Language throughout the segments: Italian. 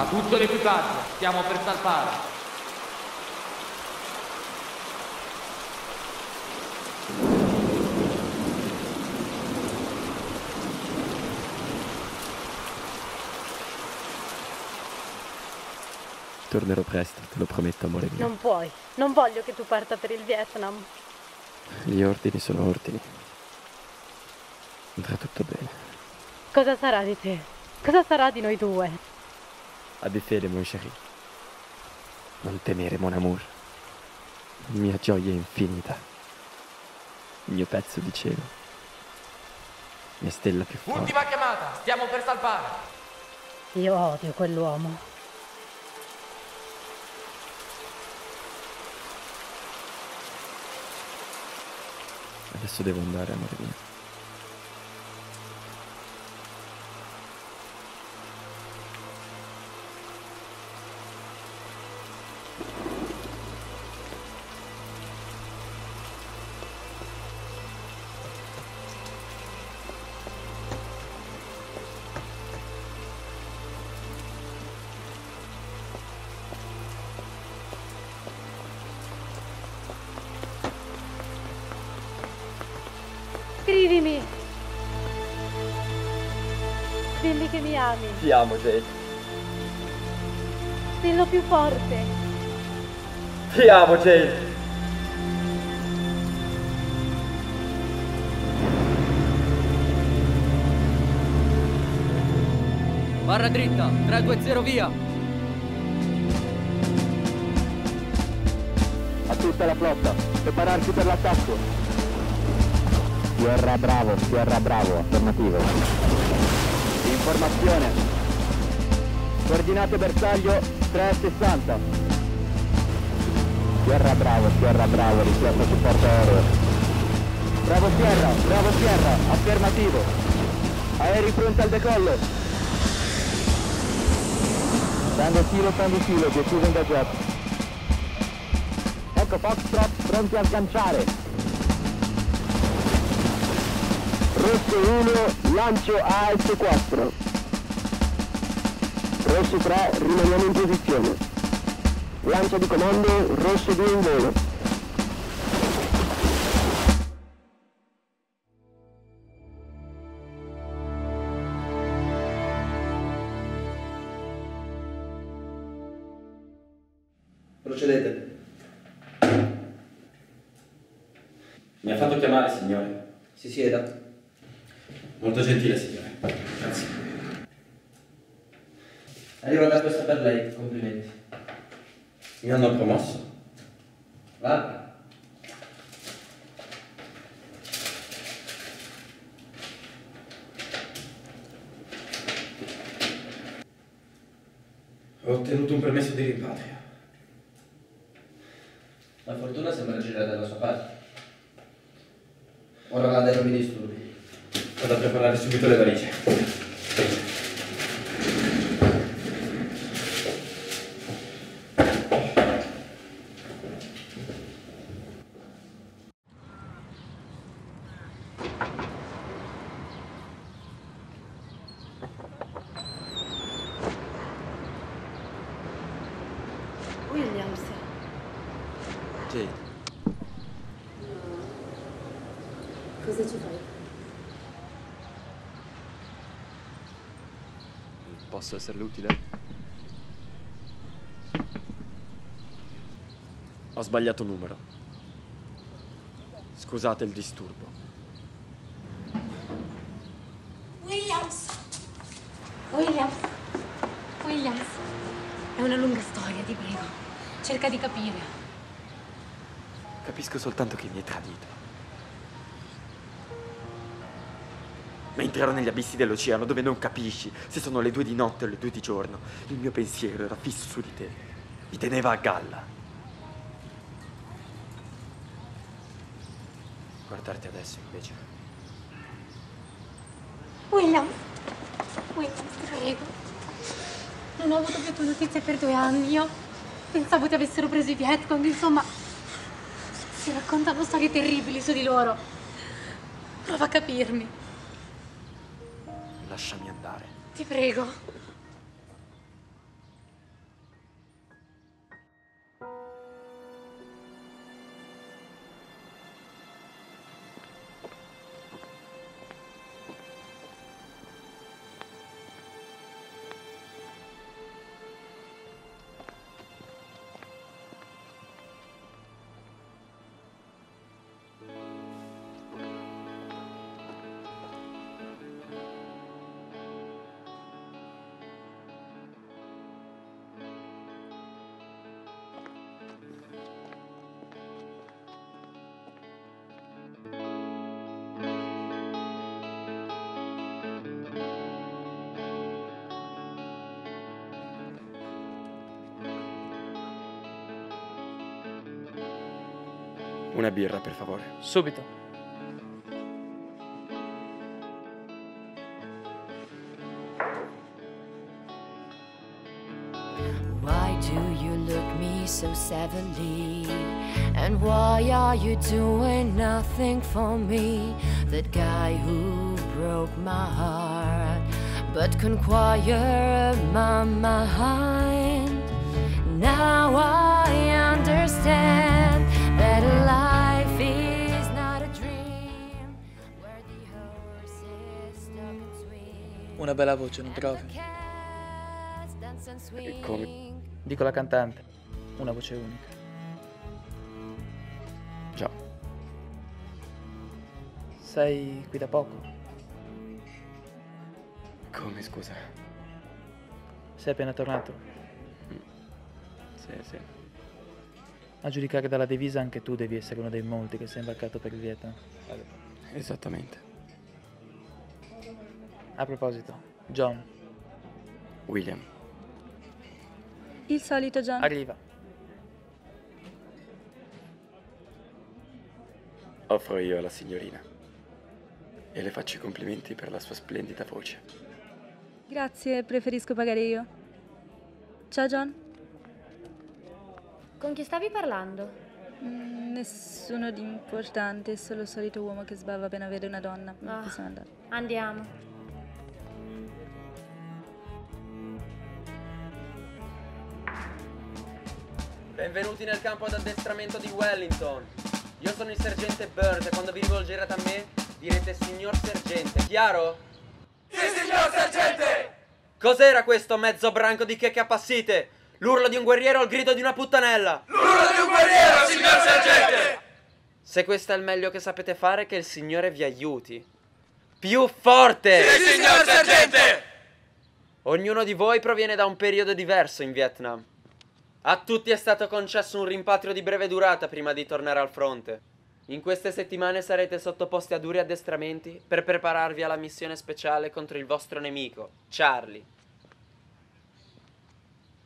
A tutto l'equipaggio, stiamo per salpare. Tornerò presto, te lo prometto, amore mio. Non puoi, non voglio che tu parta per il Vietnam. Gli ordini sono ordini. Andrà tutto bene. Cosa sarà di te? Cosa sarà di noi due? Abbi fede, mon chéri. Non temere, mon amour. Mia gioia infinita. Il mio pezzo di cielo. Mia stella più forte. Ultima chiamata, stiamo per salpare. Io odio quell'uomo. Adesso devo andare, amore mio. Dilli che mi ami. Ti amo, Jake. Dillo più forte. Ti amo, Jake. Barra dritta, 320 via. A tutta la flotta, prepararsi per l'attacco. Sierra Bravo, affermativo. Informazione. Coordinate bersaglio 360. Sierra Bravo, richiesta supporto aereo. Bravo Sierra, affermativo. Aerei pronti al decollo. Tango Silo, obiettivo ingaggiato. Ecco Foxtrot, pronti a sganciare. Rosso 1, lancio AS4. Rosso 3, rimaniamo in posizione. Lancio di comando, rosso 2 in volo. Procedete. Mi ha fatto chiamare, signore. Si sieda. Molto gentile, signore. Grazie. Arriva una cosa per lei, complimenti. Mi hanno promosso. Va. Ho ottenuto un permesso di rimpatrio. La fortuna sembra girare dalla sua parte. Ora vada e non mi disturbi. Vado a preparare subito le valigie. Williams. Jake. Cosa ci fai? Posso esserle utile? Ho sbagliato numero. Scusate il disturbo. Williams. È una lunga storia, ti prego. Cerca di capire. Capisco soltanto che mi hai tradito. Ma entrerò negli abissi dell'oceano dove non capisci se sono le 2 di notte o le 2 di giorno. Il mio pensiero era fisso su di te. Mi teneva a galla. Guardarti adesso invece. William, ti prego. Non ho avuto più tue notizie per 2 anni. Io pensavo ti avessero preso i Viet Cong, insomma. Si raccontano storie terribili su di loro. Prova a capirmi. Lasciami andare. Ti prego. Una birra, per favore. Subito. Why do you look me so severely? And why are you doing nothing for me? That guy who broke my heart but couldn't quiet my mind. Now I understand that life is not a dream where the horse is stuck between. Una bella voce, non trovi? Come? Dico la cantante, una voce unica. Già. Sei qui da poco? Come, scusa? Sei appena tornato? Sì, sì. A giudicare dalla divisa anche tu devi essere uno dei molti che si è imbarcato per il Vietnam. Esattamente. A proposito, John. William. Il solito John. Arriva. Offro io alla signorina e le faccio i complimenti per la sua splendida voce. Grazie, preferisco pagare io. Ciao John. Con chi stavi parlando? Nessuno di importante, solo il solito uomo che sbava appena vede una donna. Oh, sono andata. Andiamo. Benvenuti nel campo d'addestramento di Wellington. Io sono il sergente Bird e quando vi rivolgerete a me direte signor sergente, chiaro? Sì, signor sergente! Cos'era questo mezzo branco di che appassite? L'urlo di un guerriero al grido di una puttanella! L'urlo di un guerriero, signor sergente! Se questo è il meglio che sapete fare, che il Signore vi aiuti. Più forte! Sì, signor sergente! Ognuno di voi proviene da un periodo diverso in Vietnam. A tutti è stato concesso un rimpatrio di breve durata prima di tornare al fronte. In queste settimane sarete sottoposti a duri addestramenti per prepararvi alla missione speciale contro il vostro nemico, Charlie.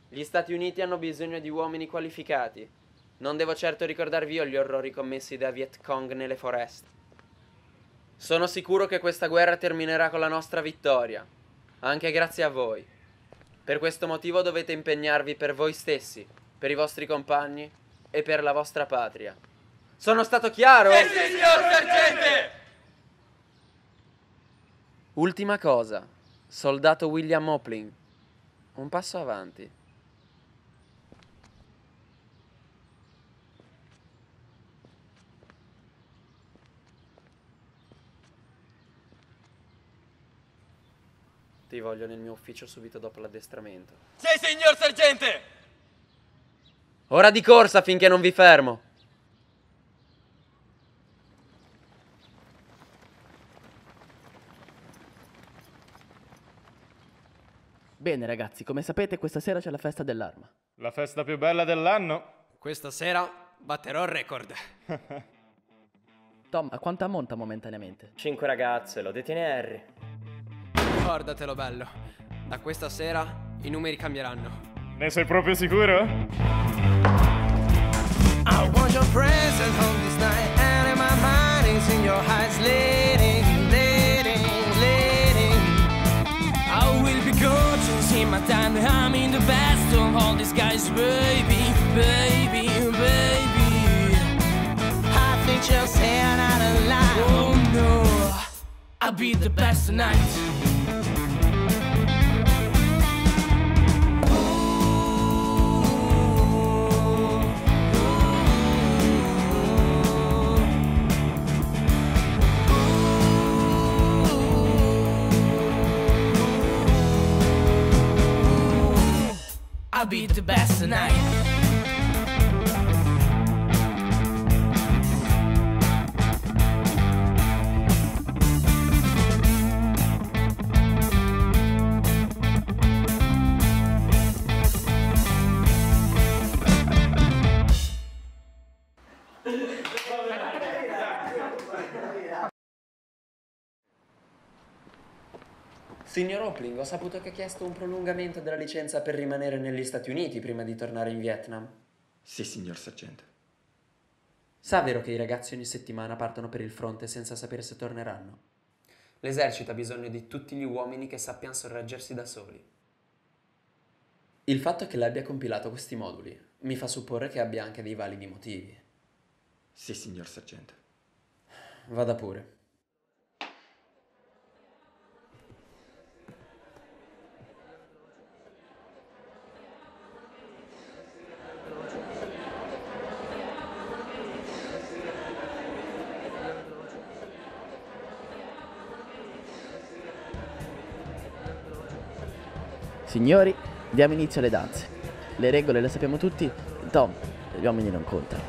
Gli Stati Uniti hanno bisogno di uomini qualificati. Non devo certo ricordarvi io gli orrori commessi da Viet Cong nelle foreste. Sono sicuro che questa guerra terminerà con la nostra vittoria, anche grazie a voi. Per questo motivo dovete impegnarvi per voi stessi, per i vostri compagni e per la vostra patria. Sono stato chiaro? Sì, signor sergente! Ultima cosa, soldato William Hopling, un passo avanti. Ti voglio nel mio ufficio subito dopo l'addestramento. Sì, signor sergente! Ora di corsa finché non vi fermo! Bene ragazzi, come sapete questa sera c'è la festa dell'arma. La festa più bella dell'anno? Questa sera batterò il record. Tom, a quanto ammonta momentaneamente? 5 ragazze, lo detiene Harry. Ricordatelo bello, da questa sera i numeri cambieranno. Ne sei proprio sicuro? I want your presence home this night, and in my mind is in your eyes, leading, leading, leading. I will be gorgeous in my time, I'm in the best of all these guys, baby, baby, baby. I think you're saying out alive. Oh no, I'll be the best tonight. I'll be the best tonight. Signor Hopling, ho saputo che ha chiesto un prolungamento della licenza per rimanere negli Stati Uniti prima di tornare in Vietnam. Sì, signor sergente. Sa vero che i ragazzi ogni settimana partono per il fronte senza sapere se torneranno? L'esercito ha bisogno di tutti gli uomini che sappiano sorreggersi da soli. Il fatto che l'abbia compilato questi moduli mi fa supporre che abbia anche dei validi motivi. Sì, signor sergente. Vada pure. Signori, diamo inizio alle danze. Le regole le sappiamo tutti. Tom, gli uomini non contano.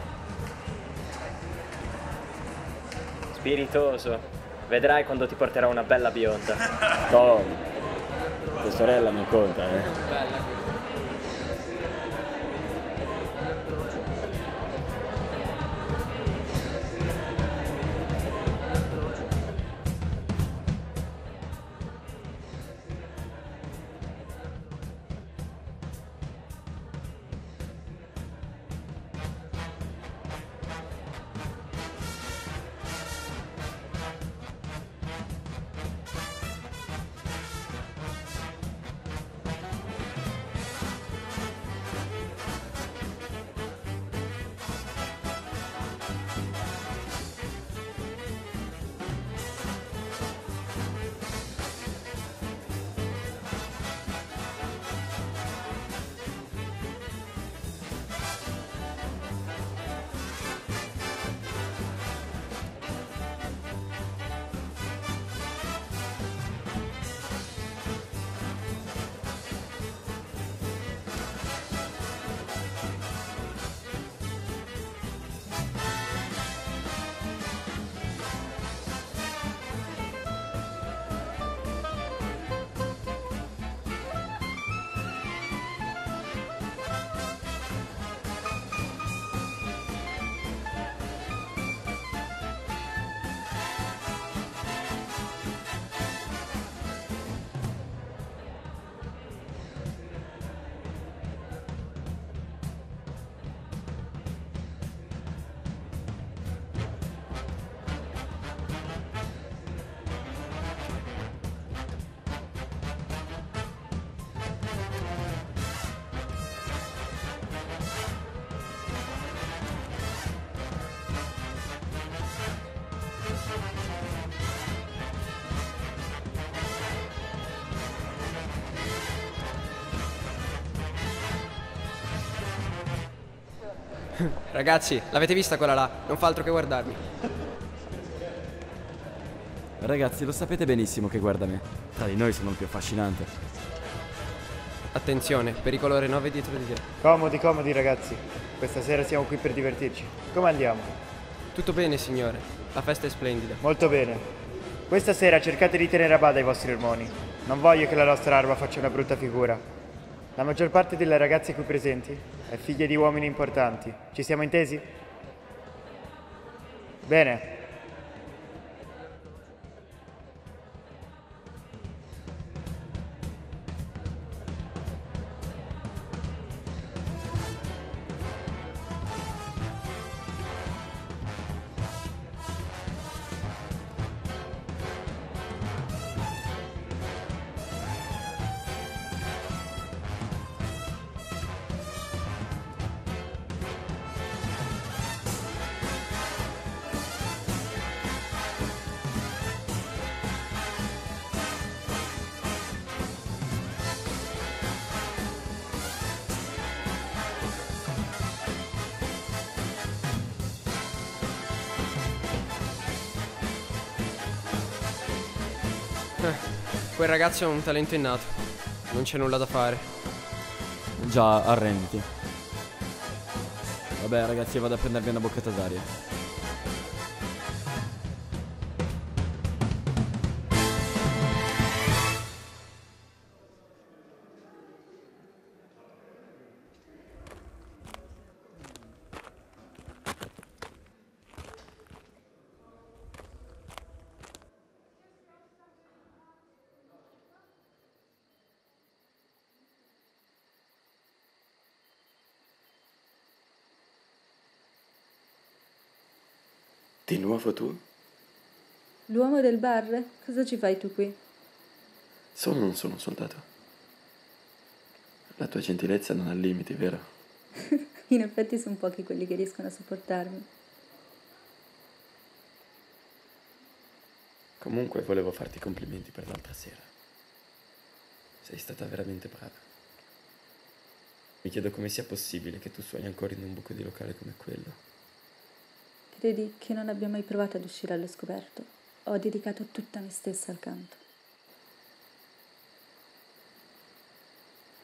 Spiritoso. Vedrai quando ti porterò una bella bionda. Tom, tua sorella non conta, eh? Ragazzi, l'avete vista quella là? Non fa altro che guardarmi. Ragazzi, lo sapete benissimo che guarda me. Tra di noi sono il più affascinante. Attenzione, pericolo R9 dietro di te. Comodi, comodi ragazzi. Questa sera siamo qui per divertirci. Come andiamo? Tutto bene, signore. La festa è splendida. Molto bene. Questa sera cercate di tenere a bada i vostri ormoni. Non voglio che la nostra arma faccia una brutta figura. La maggior parte delle ragazze qui presenti è figlia di uomini importanti. Ci siamo intesi? Bene. Quel ragazzo ha un talento innato. Non c'è nulla da fare. Già, arrenditi. Vabbè ragazzi, vado a prendervi una boccata d'aria. Di nuovo tu? L'uomo del bar? Cosa ci fai tu qui? Sono o non sono un soldato? La tua gentilezza non ha limiti, vero? In effetti sono pochi quelli che riescono a sopportarmi. Comunque volevo farti complimenti per l'altra sera. Sei stata veramente brava. Mi chiedo come sia possibile che tu suoni ancora in un buco di locale come quello. Credi che non abbia mai provato ad uscire allo scoperto? Ho dedicato tutta me stessa al canto.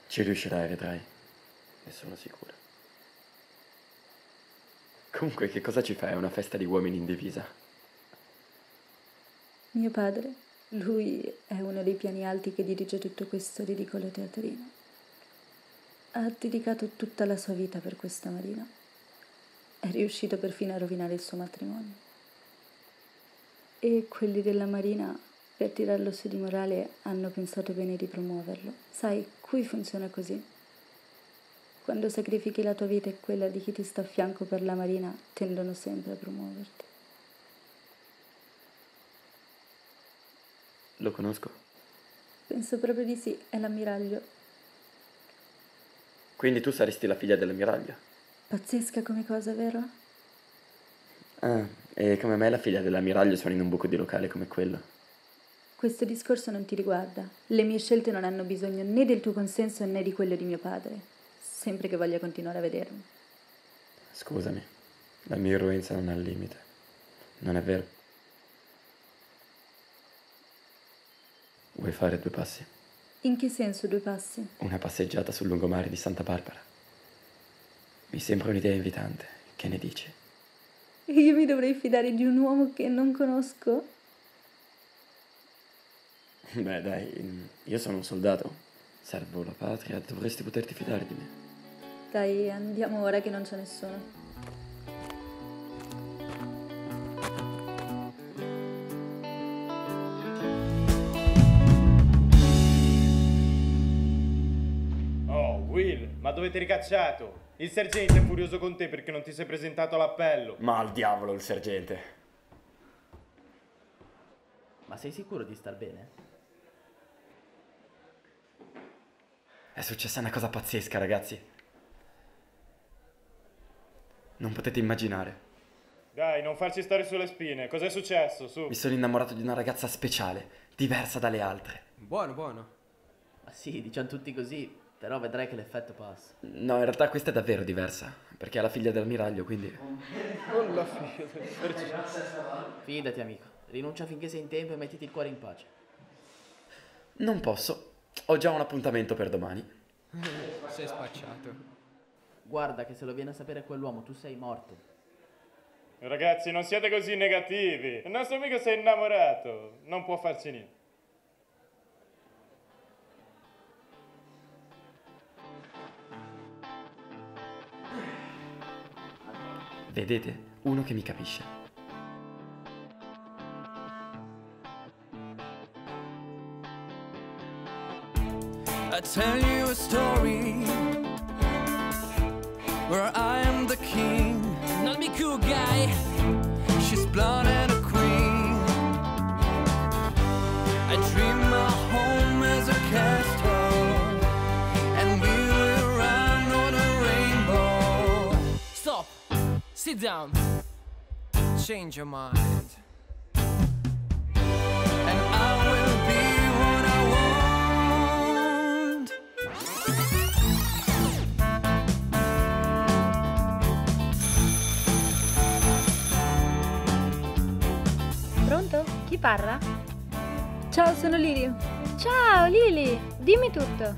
Ci riuscirai, vedrai. Ne sono sicura. Comunque, che cosa ci fai a una festa di uomini in divisa? Mio padre, lui è uno dei piani alti che dirige tutto questo ridicolo teatrino. Ha dedicato tutta la sua vita per questa marina. È riuscito perfino a rovinare il suo matrimonio. E quelli della marina, per tirarlo su di morale, hanno pensato bene di promuoverlo. Sai, qui funziona così. Quando sacrifichi la tua vita e quella di chi ti sta a fianco per la marina, tendono sempre a promuoverti. Lo conosco? Penso proprio di sì, è l'ammiraglio. Quindi tu saresti la figlia dell'ammiraglio? Pazzesca come cosa, vero? Ah, e come me la figlia dell'ammiraglio sono in un buco di locale come quello. Questo discorso non ti riguarda. Le mie scelte non hanno bisogno né del tuo consenso né di quello di mio padre. Sempre che voglia continuare a vedermi. Scusami, la mia irruenza non ha limite. Non è vero? Vuoi fare due passi? In che senso due passi? Una passeggiata sul lungomare di Santa Barbara. Mi sembra un'idea invitante. Che ne dici? Io mi dovrei fidare di un uomo che non conosco? Beh, dai, io sono un soldato. Servo la patria, dovresti poterti fidare di me. Dai, andiamo ora che non c'è nessuno. Ma dove ti hai ricacciato? Il sergente è furioso con te perché non ti sei presentato all'appello. Ma al diavolo il sergente. Ma sei sicuro di star bene? È successa una cosa pazzesca, ragazzi. Non potete immaginare. Dai, non farci stare sulle spine. Cos'è successo? Su. Mi sono innamorato di una ragazza speciale, diversa dalle altre. Buono, buono. Ma sì, diciamo tutti così. Però vedrai che l'effetto passa. No, in realtà questa è davvero diversa. Perché ha la figlia dell'ammiraglio, quindi... Con la figlia del sergente. Fidati, amico. Rinuncia finché sei in tempo e mettiti il cuore in pace. Non posso. Ho già un appuntamento per domani. Sei spacciato. Guarda che se lo viene a sapere quell'uomo, tu sei morto. Ragazzi, non siate così negativi. Il nostro amico si è innamorato. Non può farci niente. Vedete? Uno che mi capisce. I tell you a story where I am the king, not me cool guy. She's blonde and a queen. I dream my home as a castle and we will run on a rainbow. Stop! Sit down. Change your mind. And I will be what I want. Pronto? Chi parla? Ciao, sono Lily. Ciao Lily, dimmi tutto.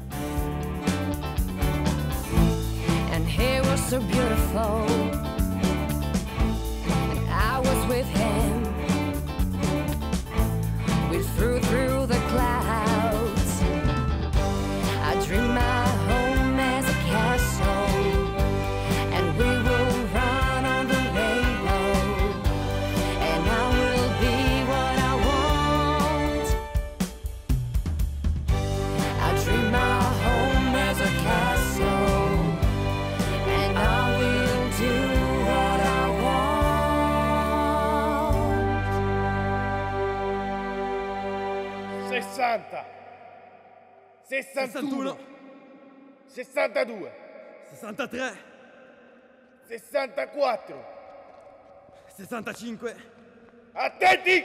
And he was so beautiful. With him we flew through the clouds. I dream my home as a castle and we will run on the rainbow and I will be what I want. I dream my home as a castle and I will do what I want. 60, 61, 62, 63, 64, 65. Attenti!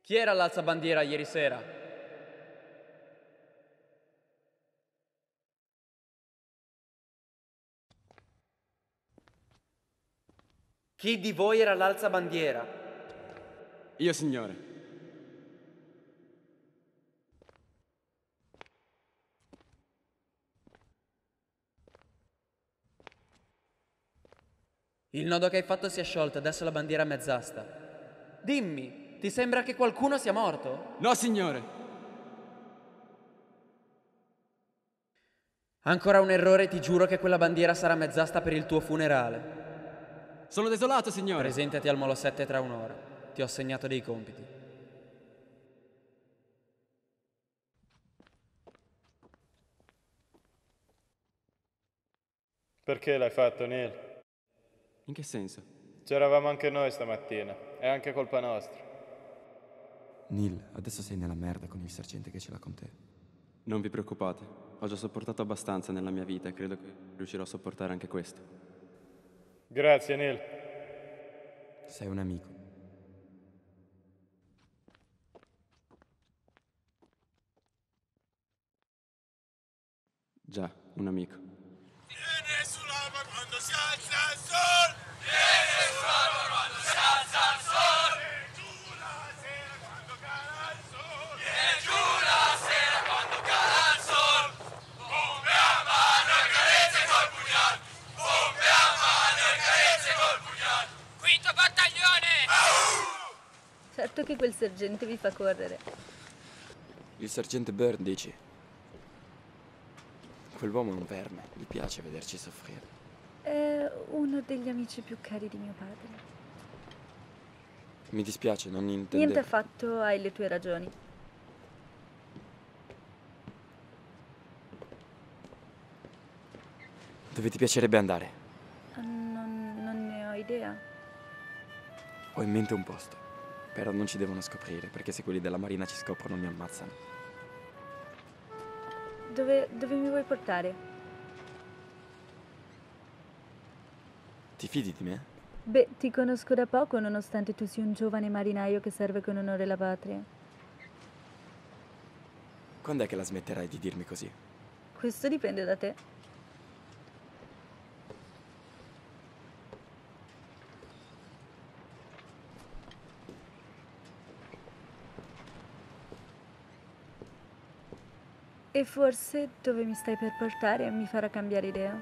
Chi era l'alzabandiera ieri sera? Chi di voi era l'alzabandiera? Io, signore. Il nodo che hai fatto si è sciolto, adesso la bandiera è mezz'asta. Dimmi, ti sembra che qualcuno sia morto? No, signore. Ancora un errore e ti giuro che quella bandiera sarà mezz'asta per il tuo funerale. Sono desolato, signore. Presentati al molo 7 tra un'ora. Ti ho assegnato dei compiti. Perché l'hai fatto, Neil? In che senso? C'eravamo anche noi stamattina. È anche colpa nostra. Neil, adesso sei nella merda con il sergente che ce l'ha con te. Non vi preoccupate. Ho già sopportato abbastanza nella mia vita e credo che riuscirò a sopportare anche questo. Grazie, Neil. Sei un amico. Già, un amico. Vieni sull'alba quando si alza il sole! Vieni sull'alba quando si alza il sole! E giù la sera quando cala il sole! E giù la sera quando cala il sole! Bombe a mano e carezze col pugnale! Bombe a mano e carezze col pugnale! Quinto battaglione! Au! Certo che quel sergente vi fa correre. Il sergente Bird, dici? Quell'uomo è un verme, gli piace vederci soffrire. È uno degli amici più cari di mio padre. Mi dispiace, non intendevo. Niente affatto, hai le tue ragioni. Dove ti piacerebbe andare? Non ne ho idea. Ho in mente un posto, però non ci devono scoprire, perché se quelli della marina ci scoprono mi ammazzano. Dove mi vuoi portare? Ti fidi di me? Beh, ti conosco da poco, nonostante tu sia un giovane marinaio che serve con onore la patria. Quando è che la smetterai di dirmi così? Questo dipende da te. E forse dove mi stai per portare mi farà cambiare idea.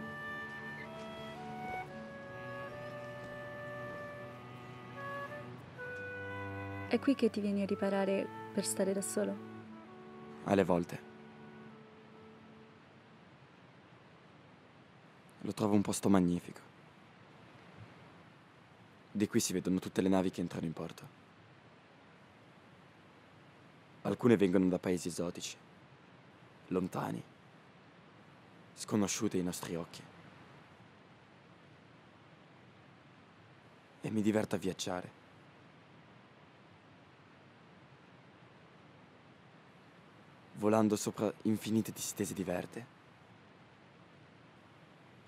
È qui che ti vieni a riparare per stare da solo? Alle volte. Lo trovo un posto magnifico. Di qui si vedono tutte le navi che entrano in porto. Alcune vengono da paesi esotici. Lontani, sconosciuti ai nostri occhi. E mi diverto a viaggiare. Volando sopra infinite distese di verde,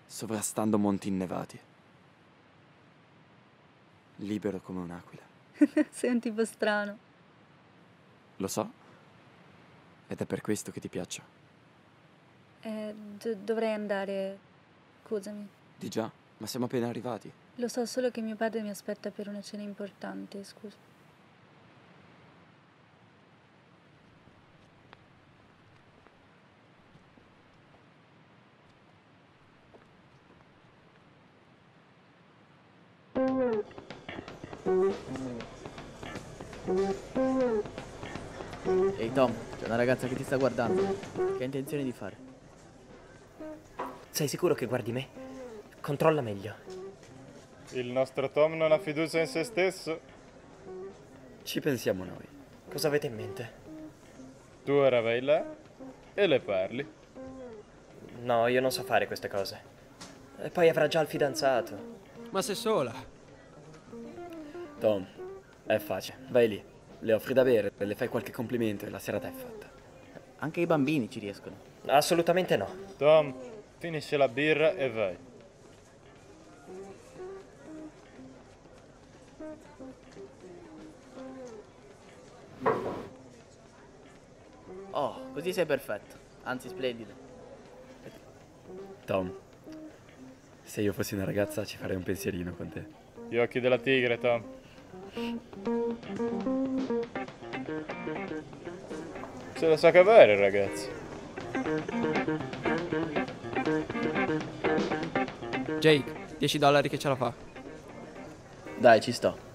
sovrastando monti innevati, libero come un'aquila. Sei un tipo strano. Lo so. Ed è per questo che ti piaccio. Dovrei andare. Scusami. Di già, ma siamo appena arrivati. Lo so, solo che mio padre mi aspetta per una cena importante, scusa. Ehi, Tom. Una ragazza che ti sta guardando. Che hai intenzione di fare? Sei sicuro che guardi me? Controlla meglio. Il nostro Tom non ha fiducia in se stesso. Ci pensiamo noi. Cosa avete in mente? Tu ora vai là e le parli. No, io non so fare queste cose. E poi avrà già il fidanzato. Ma sei sola. Tom, è facile. Vai lì. le offri da bere, le fai qualche complimento e la serata è fatta. Anche i bambini ci riescono. Assolutamente no. Tom, finisci la birra e vai. Oh, così sei perfetto. Anzi, splendido. Tom, se io fossi una ragazza ci farei un pensierino con te. Gli occhi della tigre, Tom. Se la sa cavare, ragazzi. Jake, $10 che ce la fa. Dai, ci sto.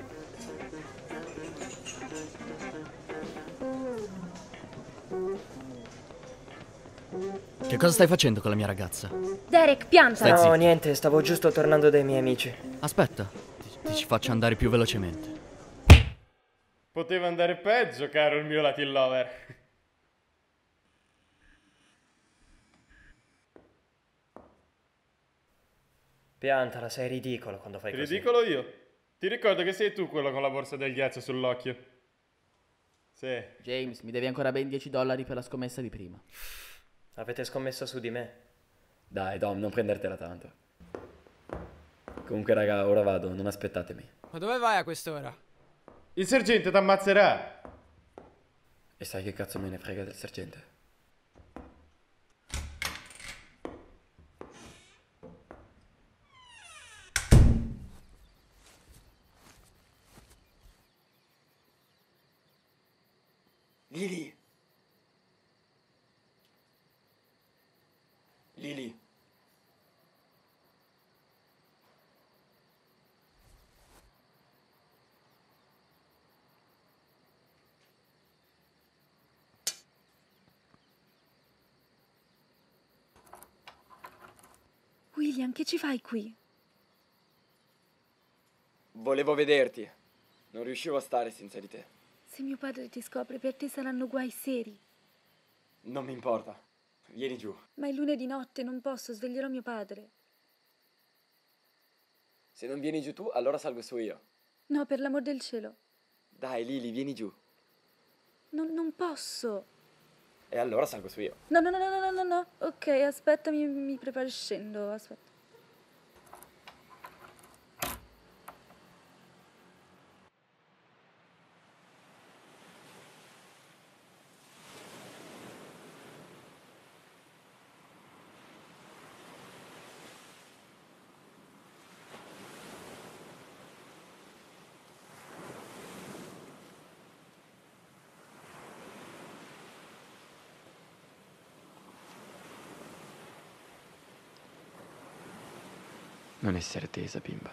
Che cosa stai facendo con la mia ragazza? Derek, pianta! No, niente, stavo giusto tornando dai miei amici. Aspetta, ti ci faccio andare più velocemente. Poteva andare peggio, caro il mio Latin Lover. Piantala, sei ridicolo quando fai così. Ridicolo io? Ti ricordo che sei tu quello con la borsa del ghiaccio sull'occhio. Sì. James, mi devi ancora ben $10 per la scommessa di prima. Avete scommesso su di me? Dai, Tom, non prendertela tanto. Comunque, raga, ora vado, non aspettatemi. Ma dove vai a quest'ora? Il sergente t'ammazzerà! E sai che cazzo me ne frega del sergente? Lily! Lily! William, che ci fai qui? Volevo vederti. Non riuscivo a stare senza di te. Se mio padre ti scopre, per te saranno guai seri. Non mi importa. Vieni giù. Ma è lunedì notte, non posso, sveglierò mio padre. Se non vieni giù tu, allora salgo su io. No, per l'amor del cielo. Dai, Lily, vieni giù. Non posso. E allora salgo su io. No. Ok, aspetta, mi preparo e scendo, aspetta. Non essere tesa, bimba.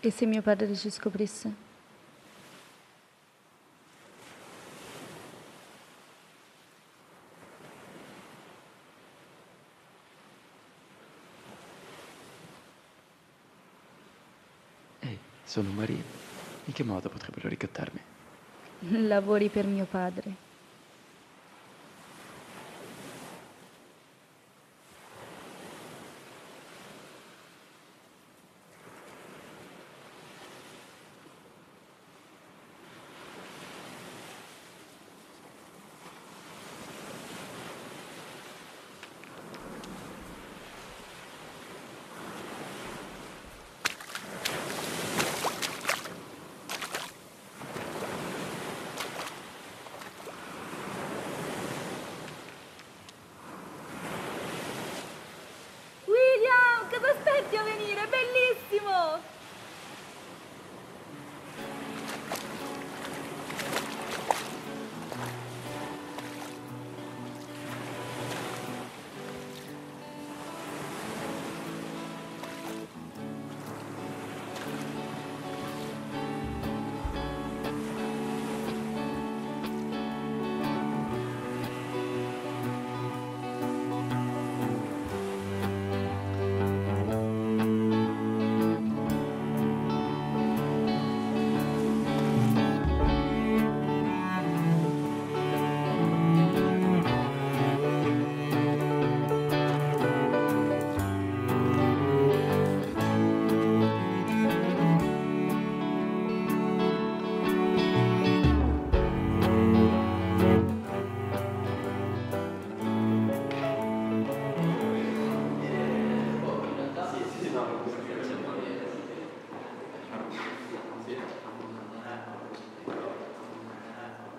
E se mio padre ci scoprisse? Ehi, sono Maria. In che modo potrebbero ricattarmi? Lavori per mio padre.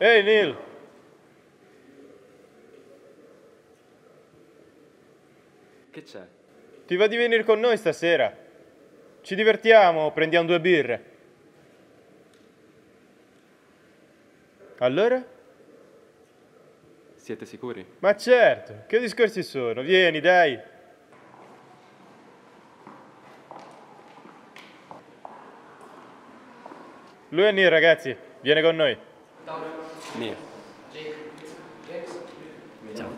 Ehi, Neil! Che c'è? Ti va di venire con noi stasera? Ci divertiamo, prendiamo 2 birre. Allora? Siete sicuri? Ma certo, che discorsi sono? Vieni, dai! Lui è Neil, ragazzi, viene con noi. Tom, Neil, Jake, James. Ciao.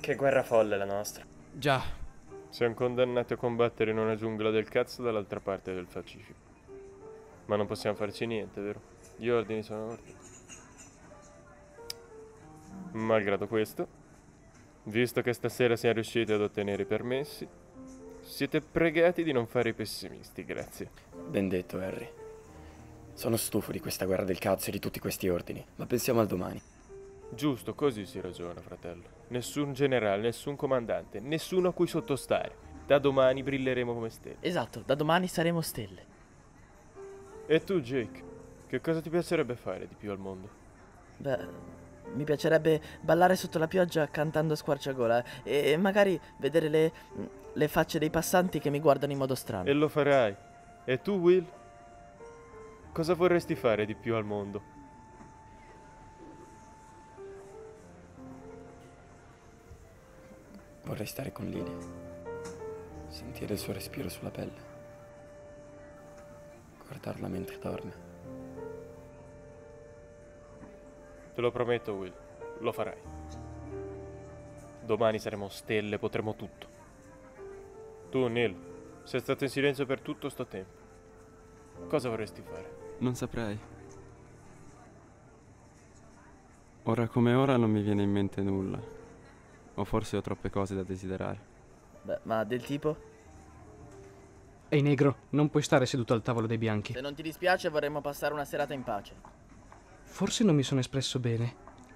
Che guerra folle la nostra. Già. Siamo condannati a combattere in una giungla del cazzo dall'altra parte del Pacifico. Ma non possiamo farci niente, vero? Gli ordini sono ordini. Malgrado questo, visto che stasera siamo riusciti ad ottenere i permessi, siete pregati di non fare i pessimisti, grazie. Ben detto, Harry. Sono stufo di questa guerra del cazzo e di tutti questi ordini, ma pensiamo al domani. Giusto, così si ragiona, fratello. Nessun generale, nessun comandante, nessuno a cui sottostare. Da domani brilleremo come stelle. Esatto, da domani saremo stelle. E tu, Jake? Che cosa ti piacerebbe fare di più al mondo? Beh, mi piacerebbe ballare sotto la pioggia cantando a squarciagola e magari vedere le facce dei passanti che mi guardano in modo strano. E lo farai. E tu, Will? Cosa vorresti fare di più al mondo? Vorrei stare con Lily. Sentire il suo respiro sulla pelle. Guardarla mentre dorme. Te lo prometto, Will, lo farai. Domani saremo stelle, potremo tutto. Tu, Neil, sei stato in silenzio per tutto sto tempo. Cosa vorresti fare? Non saprei. Ora come ora non mi viene in mente nulla. O forse ho troppe cose da desiderare. Beh, ma del tipo? Ehi, negro, non puoi stare seduto al tavolo dei bianchi. Se non ti dispiace vorremmo passare una serata in pace. Forse non mi sono espresso bene.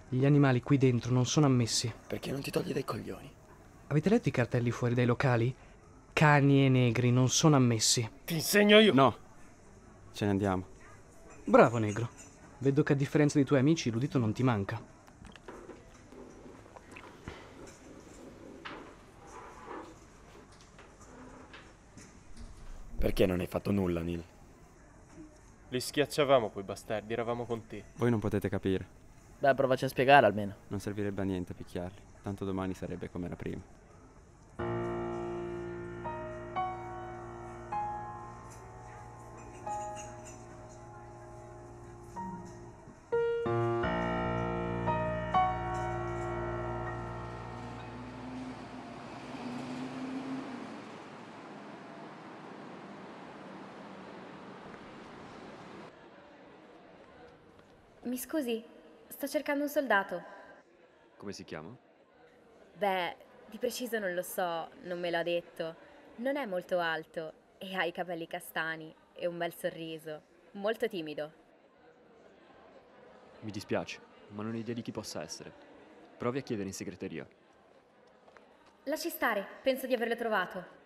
Gli animali qui dentro non sono ammessi. Perché non ti togli dai coglioni? Avete letto i cartelli fuori dai locali? Cani e negri non sono ammessi. Ti insegno io! No, ce ne andiamo. Bravo, negro. Vedo che a differenza dei tuoi amici l'udito non ti manca. Perché non hai fatto nulla, Neil? Li schiacciavamo quei bastardi, eravamo con te. Voi non potete capire. Beh, provaci a spiegare almeno. Non servirebbe a niente picchiarli, tanto domani sarebbe come era prima. Mi scusi, sto cercando un soldato. Come si chiama? Beh, di preciso non lo so, non me l'ha detto. Non è molto alto e ha i capelli castani e un bel sorriso. Molto timido. Mi dispiace, ma non ho idea di chi possa essere. Provi a chiedere in segreteria. Lasci stare, penso di averlo trovato.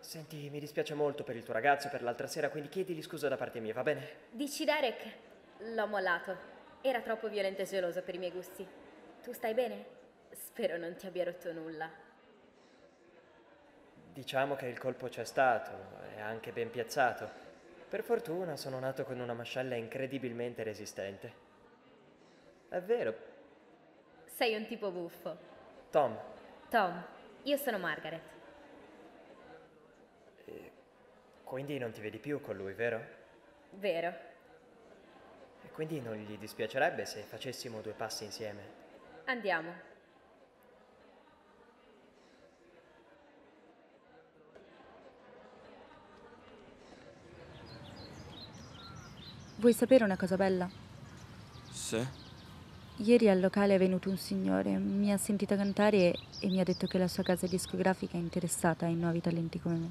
Senti, mi dispiace molto per il tuo ragazzo per l'altra sera, quindi chiedigli scusa da parte mia, va bene? Dici Derek? L'ho mollato. Era troppo violento e geloso per i miei gusti. Tu stai bene? Spero non ti abbia rotto nulla. Diciamo che il colpo c'è stato, è anche ben piazzato. Per fortuna sono nato con una mascella incredibilmente resistente. È vero. Sei un tipo buffo. Tom. Tom, io sono Margaret. Quindi non ti vedi più con lui, vero? Vero. E quindi non gli dispiacerebbe se facessimo 2 passi insieme? Andiamo. Vuoi sapere una cosa bella? Sì. Ieri al locale è venuto un signore, mi ha sentita cantare e mi ha detto che la sua casa discografica è interessata ai nuovi talenti come me.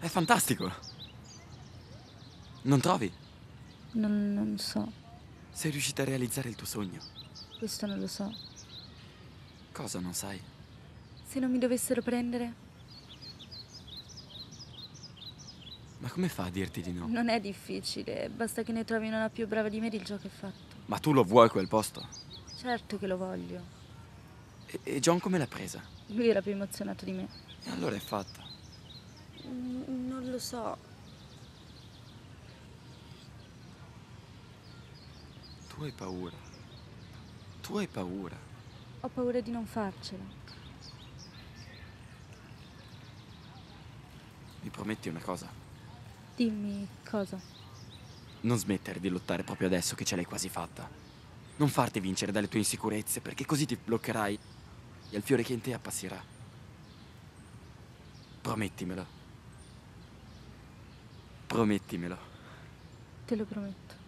È fantastico! Non trovi? Non so. Sei riuscita a realizzare il tuo sogno? Questo non lo so. Cosa non sai? Se non mi dovessero prendere... Ma come fa a dirti di no? Non è difficile, basta che ne trovi una più brava di me e il gioco è fatto. Ma tu lo vuoi quel posto? Certo che lo voglio. E John come l'ha presa? Lui era più emozionato di me. E allora è fatta? Non lo so. Tu hai paura. Tu hai paura. Ho paura di non farcela. Mi prometti una cosa? Dimmi cosa. Non smettere di lottare proprio adesso che ce l'hai quasi fatta. Non farti vincere dalle tue insicurezze, perché così ti bloccherai e il fiore che in te appassirà. Promettimelo. Promettimelo. Te lo prometto.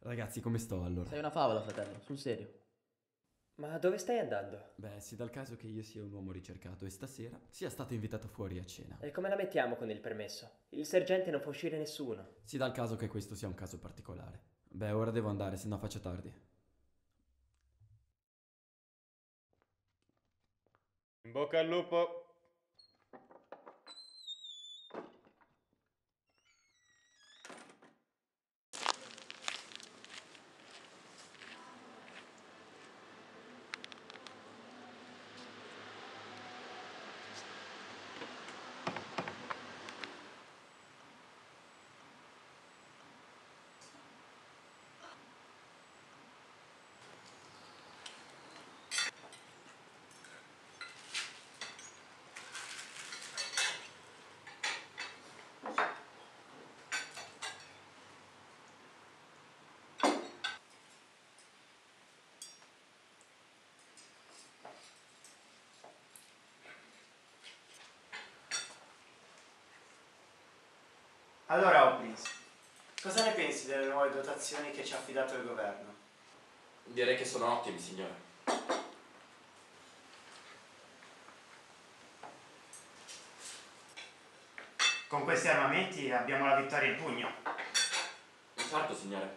Ragazzi, come sto allora? Sei una favola, fratello, sul serio. Ma dove stai andando? Beh, si dà il caso che io sia un uomo ricercato e stasera sia stato invitato fuori a cena. E come la mettiamo con il permesso? Il sergente non fa uscire nessuno. Si dà il caso che questo sia un caso particolare. Beh, ora devo andare, se no faccio tardi. In bocca al lupo! Allora, Hopling, cosa ne pensi delle nuove dotazioni che ci ha affidato il governo? Direi che sono ottimi, signore. Con questi armamenti abbiamo la vittoria in pugno. Certo, signore.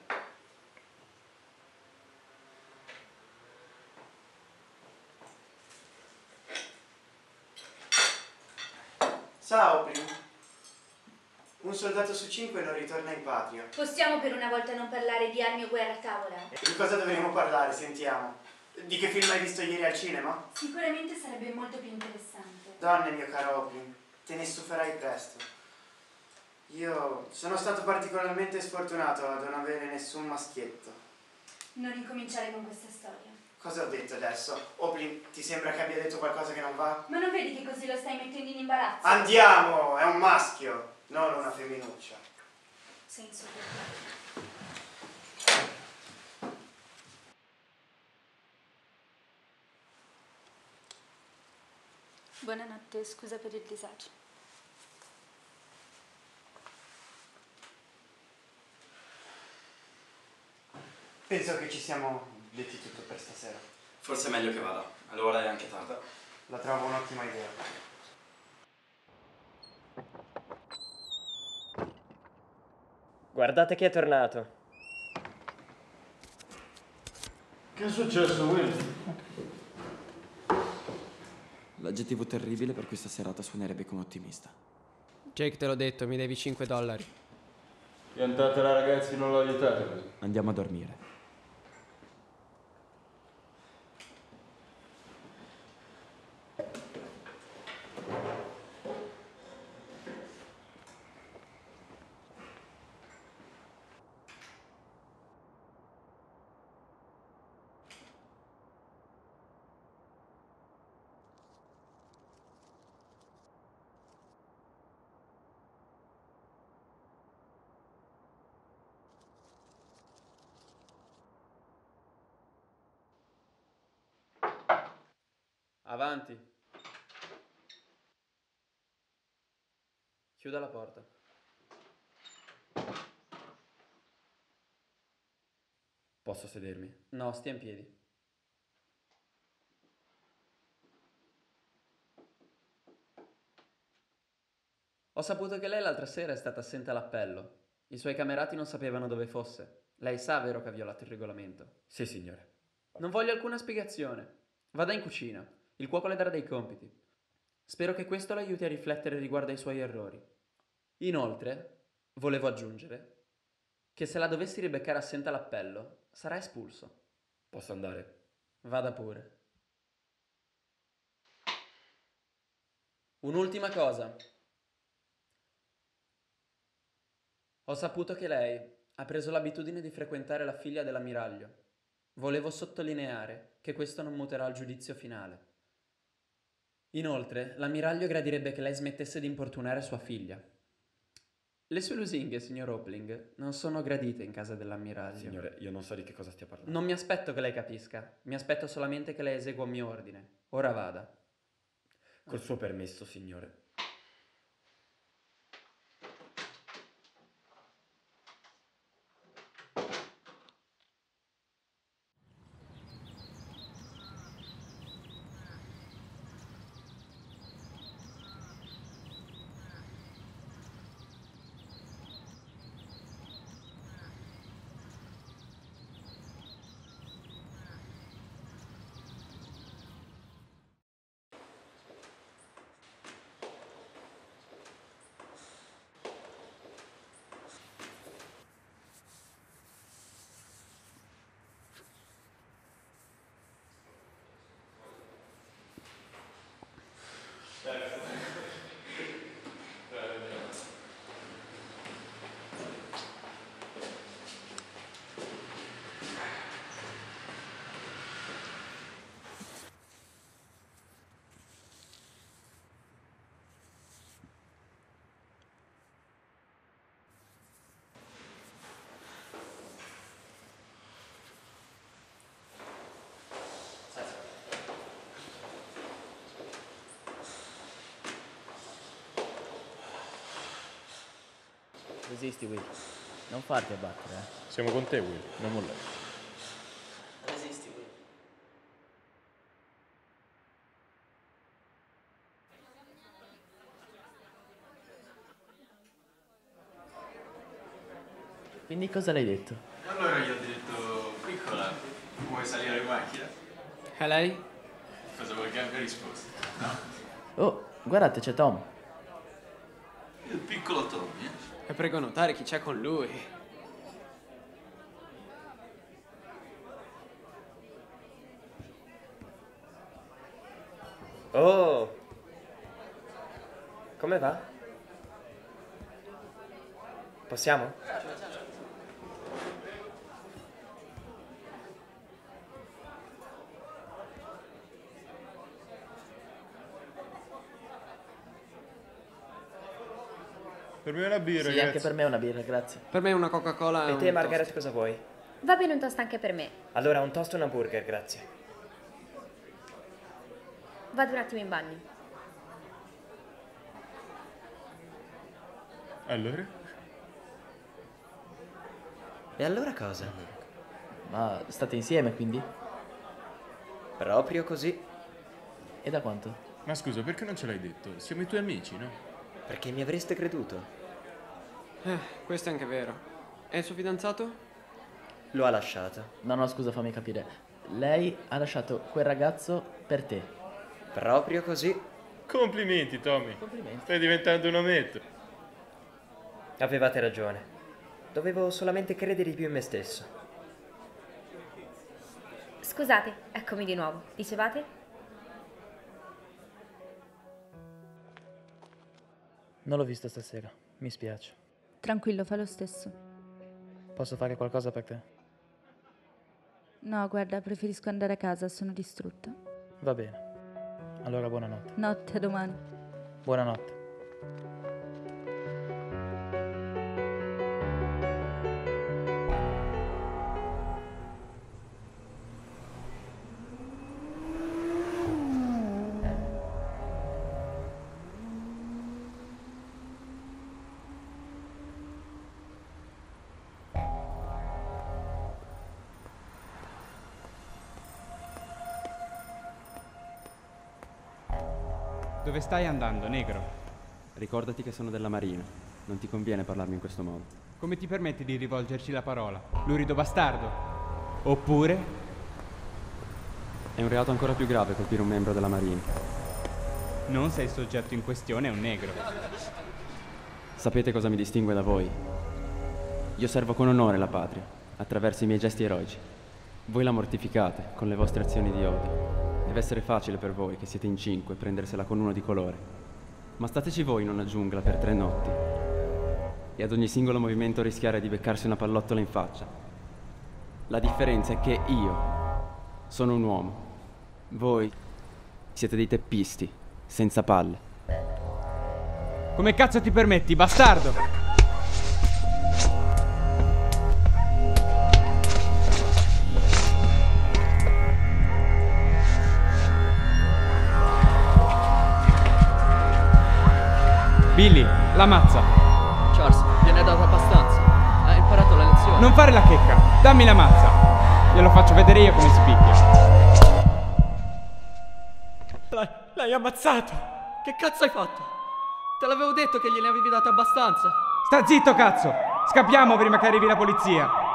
Ciao, Hopling. Un soldato su 5 non ritorna in patria. Possiamo per una volta non parlare di armi o guerra a tavola? Di cosa dovremmo parlare, sentiamo? Di che film hai visto ieri al cinema? Sicuramente sarebbe molto più interessante. Donne, mio caro Hopling, te ne stuferai presto. Io sono stato particolarmente sfortunato a non avere nessun maschietto. Non incominciare con questa storia. Cosa ho detto adesso? Hopling, ti sembra che abbia detto qualcosa che non va? Ma non vedi che così lo stai mettendo in imbarazzo? Andiamo! È un maschio! Non una femminuccia. Sei insopportabile. Buonanotte, scusa per il disagio. Penso che ci siamo detti tutto per stasera. Forse è meglio che vada, allora è anche tardi. La trovo un'ottima idea. Guardate chi è tornato. Che è successo, Will? L'aggettivo terribile per questa serata suonerebbe come ottimista. Jake, te l'ho detto, mi devi $5. Piantatela, ragazzi, non lo aiutate così. Andiamo a dormire. Avanti. Chiuda la porta. Posso sedermi? No, stia in piedi. Ho saputo che lei l'altra sera è stata assente all'appello. I suoi camerati non sapevano dove fosse. Lei sa, vero, che ha violato il regolamento? Sì, signore. Non voglio alcuna spiegazione. Vada in cucina. Il cuoco le darà dei compiti. Spero che questo la aiuti a riflettere riguardo ai suoi errori. Inoltre, volevo aggiungere che se la dovessi ribeccare assente all'appello, sarà espulso. Posso andare? Vada pure. Un'ultima cosa. Ho saputo che lei ha preso l'abitudine di frequentare la figlia dell'ammiraglio. Volevo sottolineare che questo non muterà il giudizio finale. Inoltre, l'ammiraglio gradirebbe che lei smettesse di importunare sua figlia. Le sue lusinghe, signor Hopling, non sono gradite in casa dell'ammiraglio. Signore, io non so di che cosa stia parlando. Non mi aspetto che lei capisca. Mi aspetto solamente che lei esegua il mio ordine. Ora vada. Col suo permesso, signore. Resisti, Will. Non farti abbattere, eh. Siamo con te, Will. Non mollare. Resisti, Will. Quindi cosa l'hai detto? Allora gli ho detto, piccola, vuoi salire in macchina? E lei? Cosa vuoi che abbia risposto? No? Oh, guardate, c'è Tom. Il piccolo Tom, eh? E prego notare chi c'è con lui. Oh! Come va? Possiamo? Per me è una birra, sì, ragazzi. Anche per me è una birra, grazie. Per me è una Coca-Cola e te, Margaret, toast. Cosa vuoi? Va bene un toast anche per me. Allora, un toast e un hamburger, grazie. Vado un attimo in bagno. Allora? E allora cosa? Ma state insieme, quindi? Proprio così. E da quanto? Ma scusa, perché non ce l'hai detto? Siamo i tuoi amici, no? Perché mi avreste creduto? Questo è anche vero. E il suo fidanzato? Lo ha lasciato. No, no, scusa, fammi capire. Lei ha lasciato quel ragazzo per te. Proprio così. Complimenti, Tommy. Complimenti. Stai diventando un ometto. Avevate ragione. Dovevo solamente credere di più in me stesso. Scusate, eccomi di nuovo. Dicevate? Non l'ho vista stasera, mi spiace. Tranquillo, fa lo stesso. Posso fare qualcosa per te? No, guarda, preferisco andare a casa, sono distrutta. Va bene. Allora, buonanotte. Notte, a domani. Buonanotte. Dove stai andando, negro? Ricordati che sono della Marina. Non ti conviene parlarmi in questo modo. Come ti permetti di rivolgerci la parola? Lurido bastardo? Oppure? È un reato ancora più grave colpire un membro della Marina. Non se il soggetto in questione è un negro. Sapete cosa mi distingue da voi? Io servo con onore la patria, attraverso i miei gesti eroici. Voi la mortificate con le vostre azioni di odio. Deve essere facile per voi, che siete in 5, prendersela con uno di colore. Ma stateci voi in una giungla per 3 notti e ad ogni singolo movimento rischiare di beccarsi una pallottola in faccia. La differenza è che io sono un uomo. Voi siete dei teppisti, senza palle. Come cazzo ti permetti, bastardo? Billy, la mazza! Charles, gliene è dato abbastanza. Ha imparato la lezione. Non fare la checca, dammi la mazza. Glielo faccio vedere io come si picchia. L'hai ammazzato! Che cazzo hai fatto? Te l'avevo detto che gliene avevi dato abbastanza. Sta zitto, cazzo! Scappiamo prima che arrivi la polizia.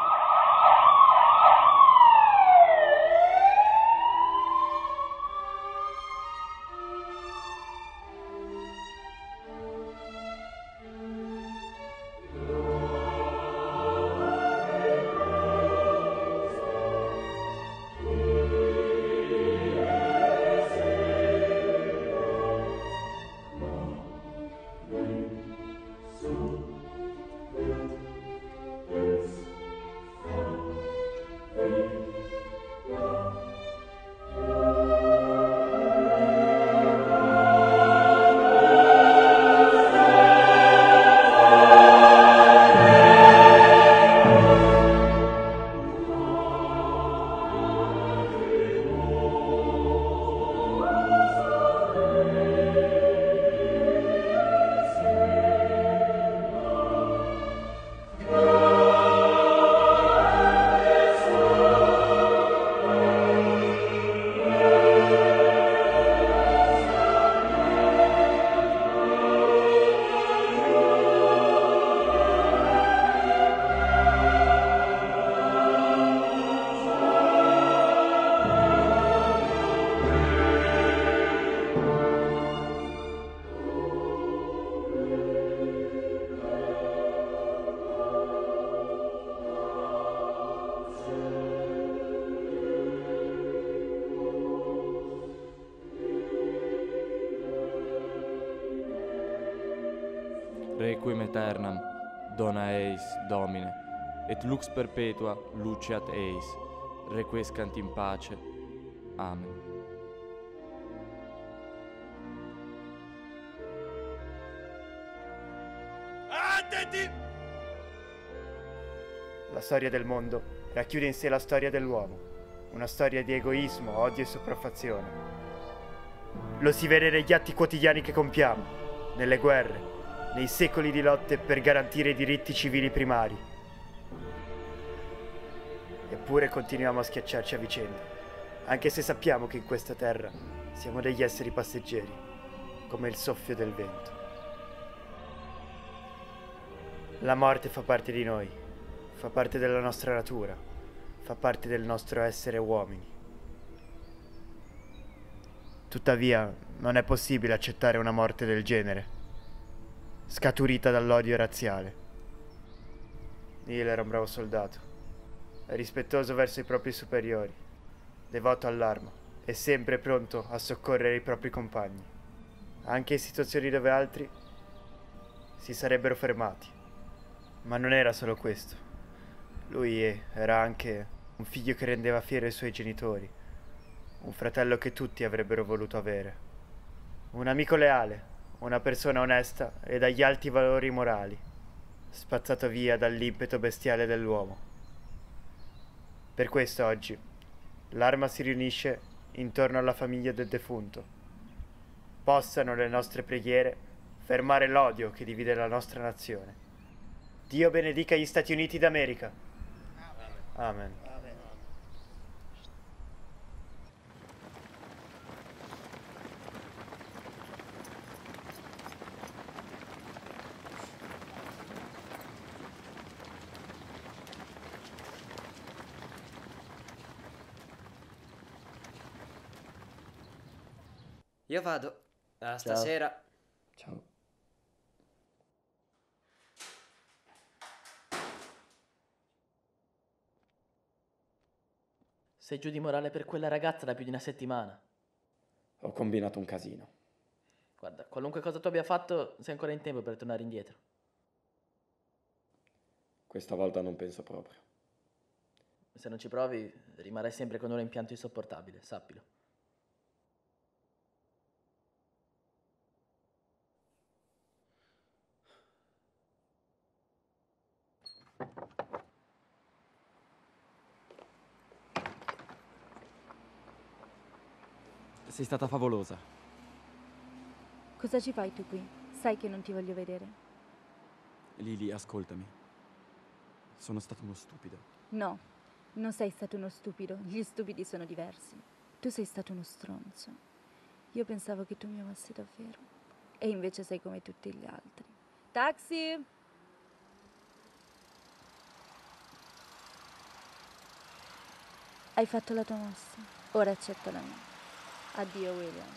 Requiem aeternam, dona eis, Domine, et lux perpetua luceat eis, requiescant in pace. Amen. La storia del mondo racchiude in sé la storia dell'uomo, una storia di egoismo, odio e sopraffazione. Lo si vede negli atti quotidiani che compiamo, nelle guerre, nei secoli di lotte per garantire i diritti civili primari. Eppure continuiamo a schiacciarci a vicenda, anche se sappiamo che in questa terra siamo degli esseri passeggeri, come il soffio del vento. La morte fa parte di noi, fa parte della nostra natura, fa parte del nostro essere uomini. Tuttavia, non è possibile accettare una morte del genere, scaturita dall'odio razziale. Neil era un bravo soldato, rispettoso verso i propri superiori, devoto all'arma e sempre pronto a soccorrere i propri compagni, anche in situazioni dove altri si sarebbero fermati. Ma non era solo questo. Lui era anche un figlio che rendeva fiero i suoi genitori, un fratello che tutti avrebbero voluto avere, un amico leale, una persona onesta e dagli alti valori morali, spazzato via dall'impeto bestiale dell'uomo. Per questo oggi l'arma si riunisce intorno alla famiglia del defunto. Possano le nostre preghiere fermare l'odio che divide la nostra nazione. Dio benedica gli Stati Uniti d'America. Amen. Amen. Io vado. Ciao. Stasera. Ciao. Sei giù di morale per quella ragazza da più di una settimana. Ho combinato un casino. Guarda, qualunque cosa tu abbia fatto, sei ancora in tempo per tornare indietro. Questa volta non penso proprio. Se non ci provi, rimarrai sempre con un rimpianto insopportabile, sappilo. Sei stata favolosa. Cosa ci fai tu qui? Sai che non ti voglio vedere. Lily, ascoltami. Sono stato uno stupido. No, non sei stato uno stupido. Gli stupidi sono diversi. Tu sei stato uno stronzo. Io pensavo che tu mi amassi davvero. E invece sei come tutti gli altri. Taxi! Hai fatto la tua mossa. Ora accetto la mia. Addio, William.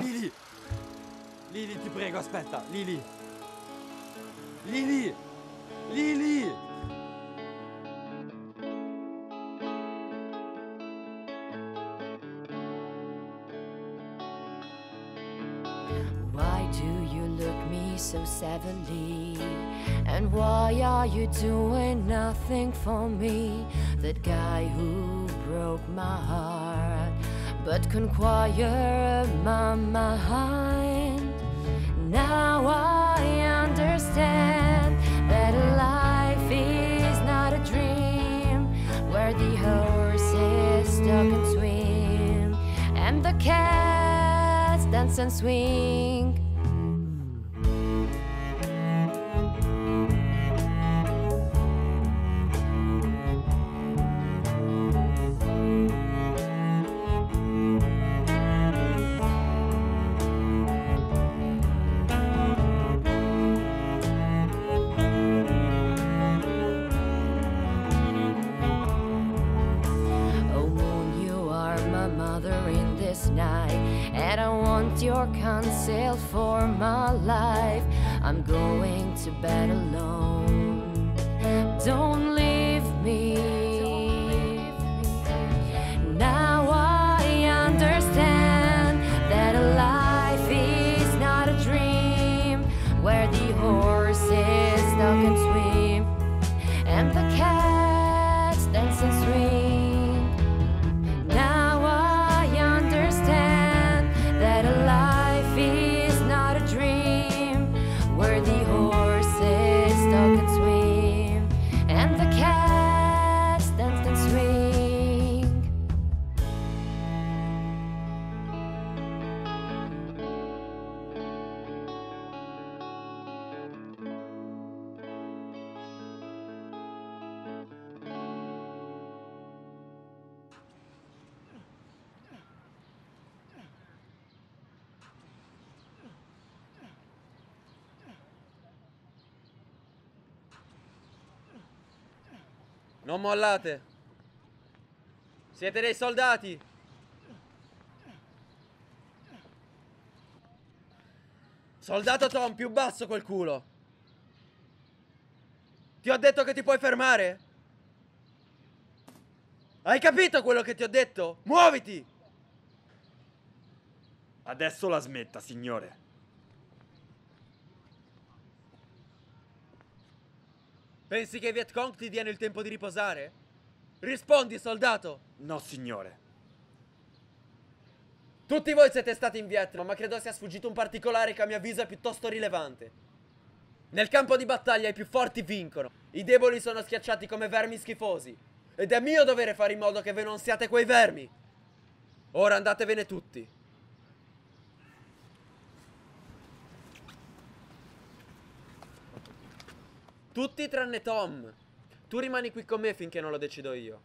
Lily! Lily, ti prego, aspetta! Lily! Lily! Lily! Why do you look me so savagely? And why are you doing nothing for me? That guy who broke my heart but couldn't quiet my mind. Now I understand that life is not a dream where the horse is stuck and swim and the cats dance and swing. Sail for my life. I'm going to bed alone. Don't leave me. Now I understand that life is not a dream where the horse is stuck and swim and the cats dance and swim. Non mollate! Siete dei soldati! Soldato Tom, più basso quel culo! Ti ho detto che ti puoi fermare? Hai capito quello che ti ho detto? Muoviti! Adesso la smetta, signore! Pensi che i Viet Cong ti diano il tempo di riposare? Rispondi, soldato! No, signore. Tutti voi siete stati in Vietnam, ma credo sia sfuggito un particolare che a mio avviso è piuttosto rilevante. Nel campo di battaglia i più forti vincono, i deboli sono schiacciati come vermi schifosi. Ed è mio dovere fare in modo che voi non siate quei vermi. Ora andatevene tutti. Tutti tranne Tom. Tu rimani qui con me finché non lo decido io.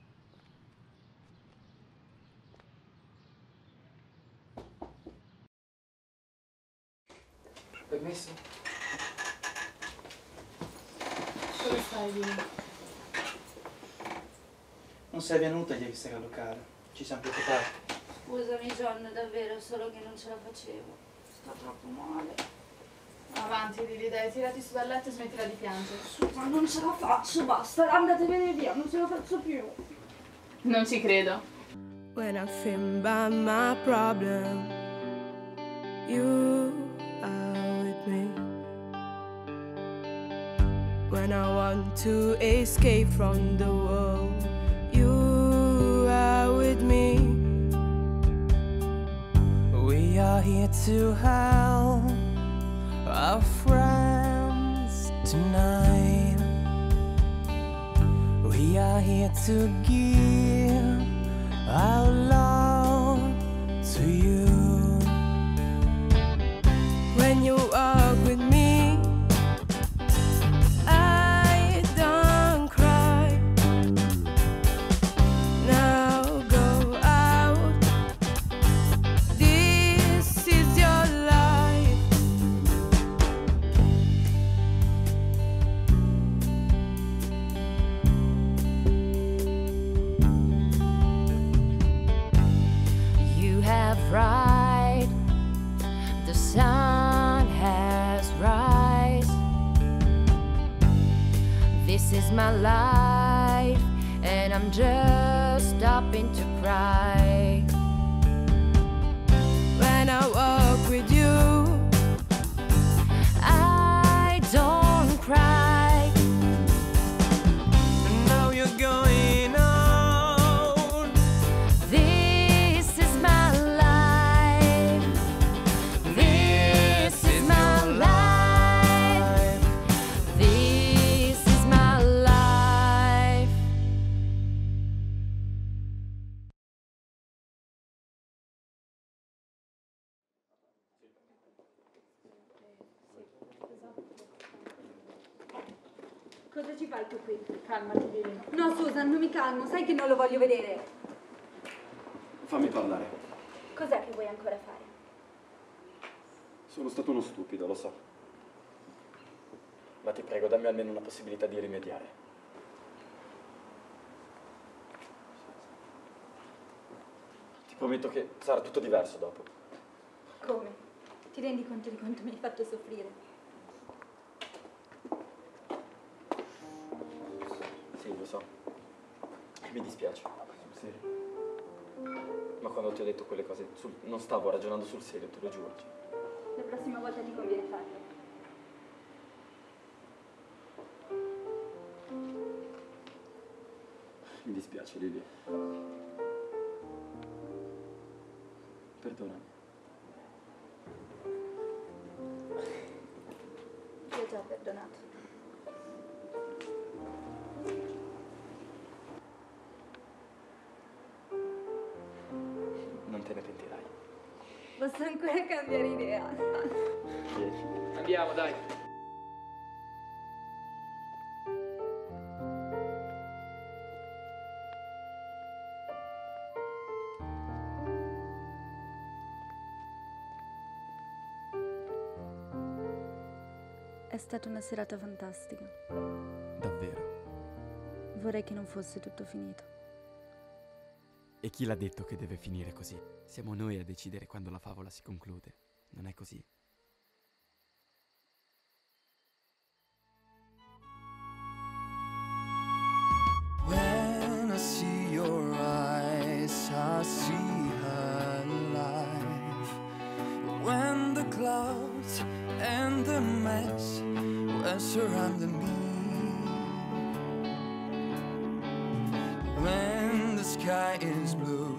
Permesso? Dove stai, Lily? Non sei venuta ieri sera al locale. Ci siamo preoccupati. Scusami John, davvero, solo che non ce la facevo. Sto troppo male. Avanti Lily, dai, tirati su dal letto e smettila di piangere. Su, ma non ce la faccio, basta, andatevene via, non ce la faccio più. Non ci credo. When I think about my problem, you are with me. When I want to escape from the world, you are with me. We are here to help our friends tonight. We are here to give our love to you. When you walk with me, I don't cry. Now go out. This is your life. You have right. The sun rise. This is my life, and I'm just stopping to cry. When I walk with you, I don't cry. And now you're going on. Cosa ci fai tu qui? Calmati, Billy. No, Susan, non mi calmo, sai che non lo voglio vedere. Fammi parlare. Cos'è che vuoi ancora fare? Sono stato uno stupido, lo so. Ma ti prego, dammi almeno una possibilità di rimediare. Ti prometto che sarà tutto diverso dopo. Come? Ti rendi conto di quanto mi hai fatto soffrire? Sì, lo so. Mi dispiace. Sì. Ma quando ti ho detto quelle cose, non stavo ragionando sul serio, te lo giuro. La prossima volta ti conviene farlo. Mi dispiace, Lily. Perdonami. Ti ho già perdonato. Te ne pentirai. Posso ancora cambiare idea. Andiamo, dai. È stata una serata fantastica. Davvero. Vorrei che non fosse tutto finito. E chi l'ha detto che deve finire così? Siamo noi a decidere quando la favola si conclude, non è così? When I see your eyes, I see her life. When the clouds and the mess were surrounding me. The sky is blue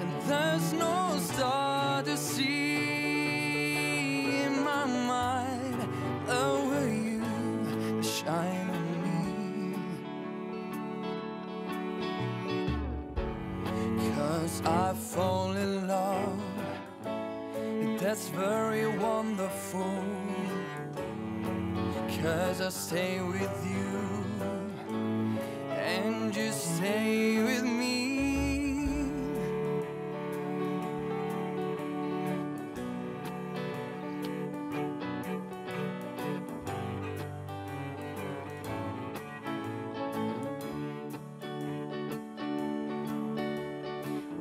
and there's no star to see. In my mind, over you shine on me. Cause I fall in love, that's very wonderful. Cause I stay with you and you stay with me.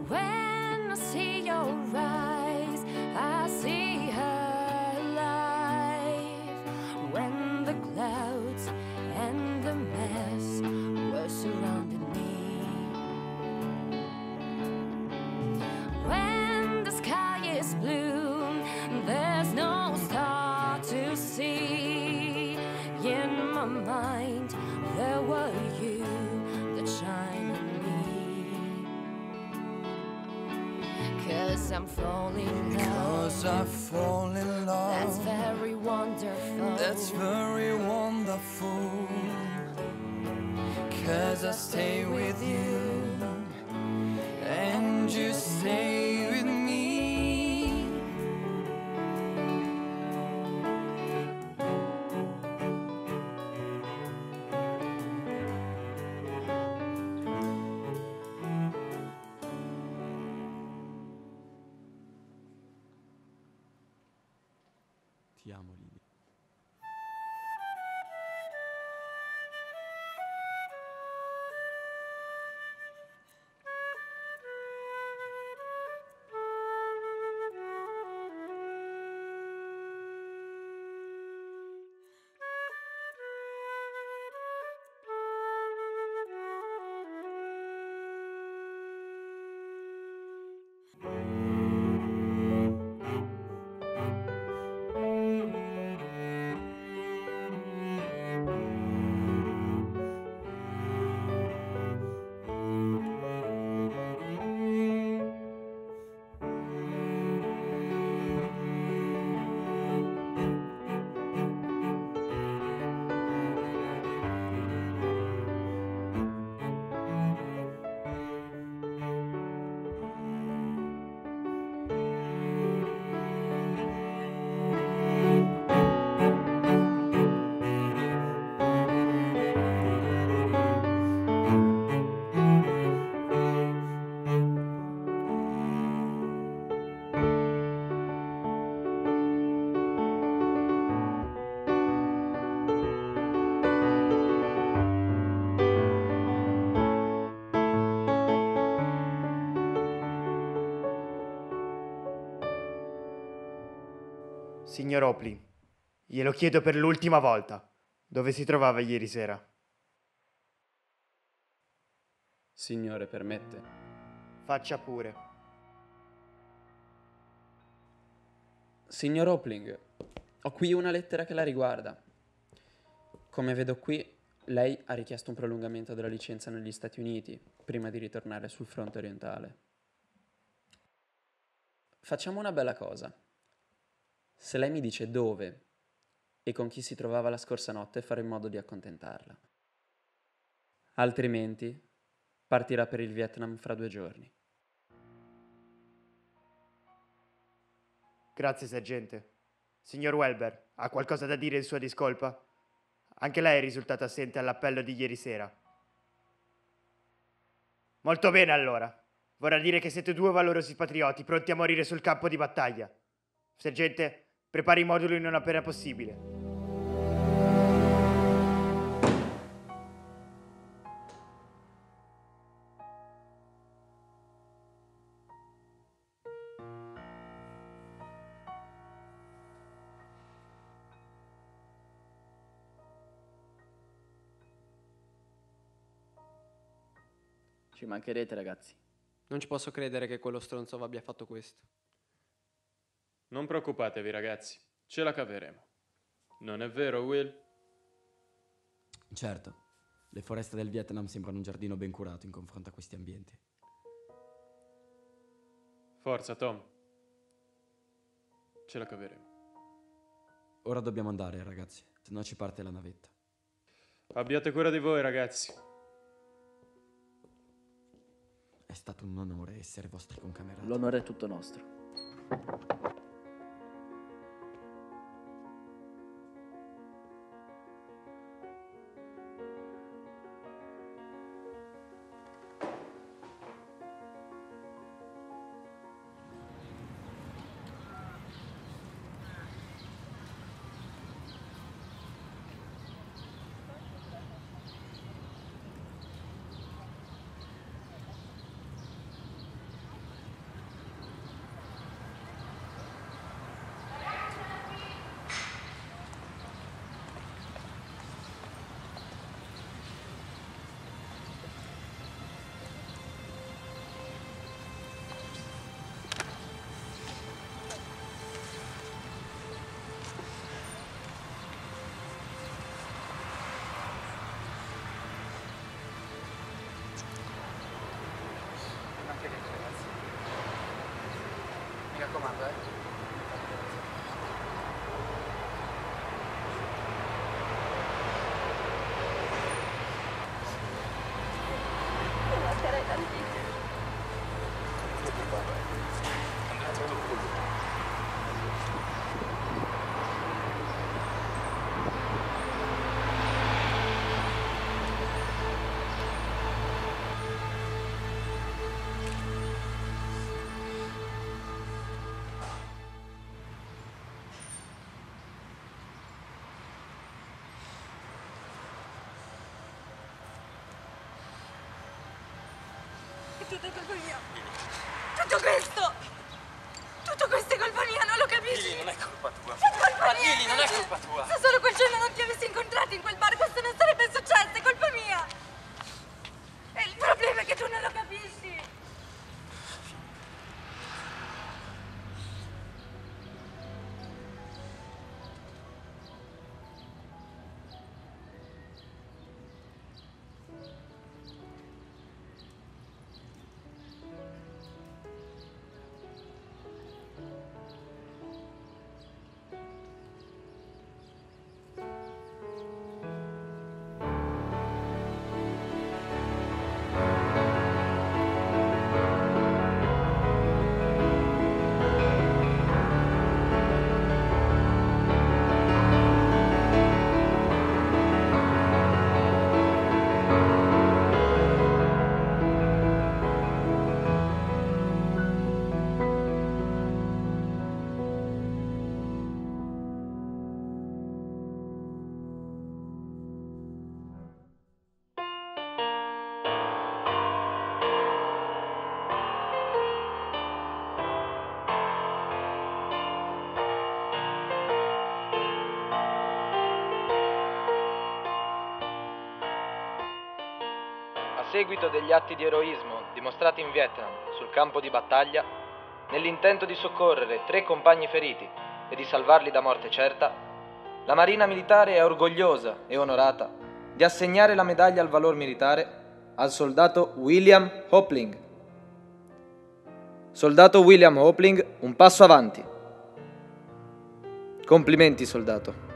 When I see you. 'Cause I'm falling in love. Because I fall in love. That's very wonderful. That's very wonderful. 'Cause I stay with you and you stay with me. Ti amo, Lily. Signor Hopling, glielo chiedo per l'ultima volta. Dove si trovava ieri sera? Signore, permette. Faccia pure. Signor Hopling, ho qui una lettera che la riguarda. Come vedo qui, lei ha richiesto un prolungamento della licenza negli Stati Uniti prima di ritornare sul fronte orientale. Facciamo una bella cosa. Se lei mi dice dove e con chi si trovava la scorsa notte, farò in modo di accontentarla. Altrimenti partirà per il Vietnam fra 2 giorni. Grazie, sergente. Signor Welber, ha qualcosa da dire in sua discolpa? Anche lei è risultata assente all'appello di ieri sera. Molto bene, allora. Vorrà dire che siete 2 valorosi patrioti pronti a morire sul campo di battaglia. Sergente, prepari i moduli non appena possibile. Ci mancherete, ragazzi. Non ci posso credere che quello stronzo vi abbia fatto questo. Non preoccupatevi, ragazzi, ce la caveremo. Non è vero, Will? Certo, le foreste del Vietnam sembrano un giardino ben curato in confronto a questi ambienti. Forza, Tom. Ce la caveremo. Ora dobbiamo andare, ragazzi, se no ci parte la navetta. Abbiate cura di voi, ragazzi. È stato un onore essere vostri concamerati. L'onore è tutto nostro. Tutto questo è colpa mia, non lo capisci? Lily, non è colpa tua. Lily, non è colpa tua. Se solo quel giorno non ti avessi incontrato in quel bar, questo non sarebbe successo, è colpa mia. E il problema è che tu non lo capisci. A seguito degli atti di eroismo dimostrati in Vietnam sul campo di battaglia, nell'intento di soccorrere 3 compagni feriti e di salvarli da morte certa, la Marina Militare è orgogliosa e onorata di assegnare la medaglia al valor militare al soldato William Hopling. Soldato William Hopling, un passo avanti. Complimenti, soldato.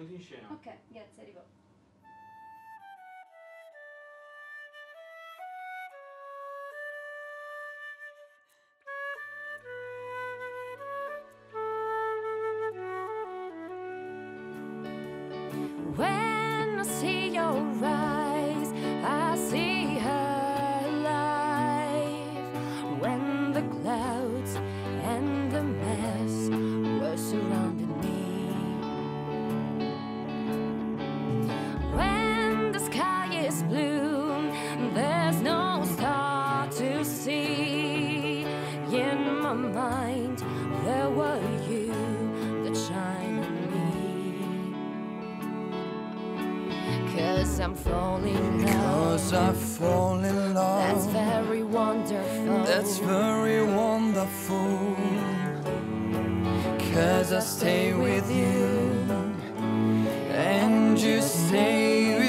In scena. Ok, grazie, arrivo. When I see your eyes, I see her life. When the clouds and the mess were surrounding me. Mind, there were you, the child. 'Cause I'm falling in love. 'Cause I fall in love. That's very wonderful. That's very wonderful. 'Cause I stay with you, and you stay with me.